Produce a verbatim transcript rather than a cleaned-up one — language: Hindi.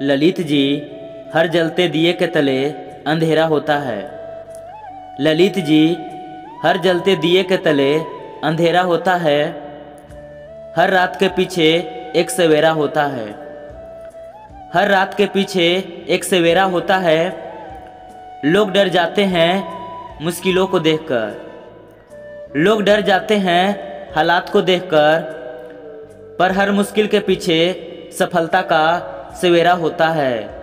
ललित जी, हर जलते दिए के तले अंधेरा होता है। ललित जी, हर जलते दिए के तले अंधेरा होता है। हर रात के पीछे एक सवेरा होता है। हर रात के पीछे एक सवेरा होता है। लोग डर जाते हैं मुश्किलों को देखकर। लोग डर जाते हैं हालात को देखकर। पर हर मुश्किल के पीछे सफलता का सवेरा होता है।